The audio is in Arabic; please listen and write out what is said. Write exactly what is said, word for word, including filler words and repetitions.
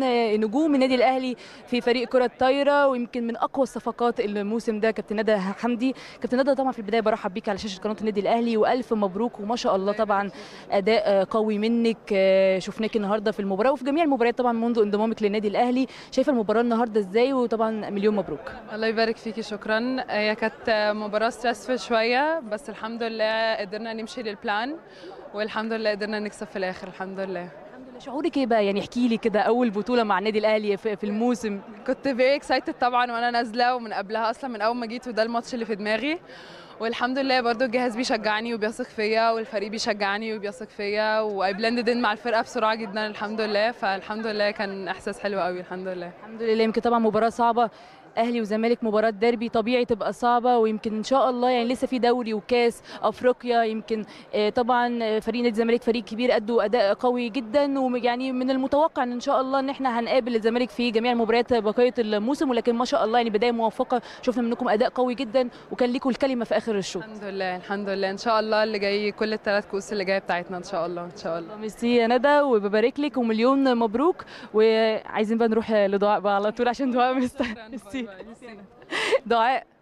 من نجوم النادي الاهلي في فريق كره الطايره، ويمكن من اقوى الصفقات الموسم ده كابتن ندى حمدي. كابتن ندى، طبعا في البدايه برحب بيك على شاشه قناه النادي الاهلي والف مبروك، وما شاء الله طبعا اداء قوي منك، شفناك النهارده في المباراه وفي جميع المباريات طبعا منذ انضمامك للنادي الاهلي. شايفه المباراه النهارده ازاي؟ وطبعا مليون مبروك. الله يبارك فيكي، شكرا. هي كانت مباراه ستريسفل شويه، بس الحمد لله قدرنا نمشي للبلان، والحمد لله قدرنا نكسب في الاخر. الحمد لله. الحمد لله. شعورك ايه بقى؟ يعني احكي لي كده، اول بطوله مع النادي الاهلي في الموسم. كنت فيري اكسايتد طبعا وانا نازله، ومن قبلها اصلا من اول ما جيت، وده الماتش اللي في دماغي. والحمد لله برضو الجهاز بيشجعني وبيثق فيا، والفريق بيشجعني وبيثق فيا، واي بلندد ان مع الفرقه بسرعه جدا الحمد لله. فالحمد لله كان احساس حلو قوي الحمد لله. الحمد لله. يمكن طبعا مباراه صعبه، اهلي وزمالك، مباراه ديربي طبيعي تبقى صعبه، ويمكن ان شاء الله يعني لسه في دوري وكاس افريقيا. يمكن طبعا فريق نادي الزمالك فريق كبير، ادوا اداء قوي جدا، ويعني من المتوقع ان ان شاء الله ان احنا هنقابل الزمالك في جميع المباريات بقيه الموسم، ولكن ما شاء الله يعني بدايه موفقه، شفنا منكم اداء قوي جدا، وكان ليكم الكلمه في اخر الشوط. الحمد لله. الحمد لله. ان شاء الله اللي جاي كل الثلاث كؤوس اللي جايه بتاعتنا ان شاء الله. ان شاء الله. ميرسي يا ندى، وببارك لك ومليون مبروك. وعايزين بقى نروح لدعاء بقى على طول عشان دعاء مستني. دعاء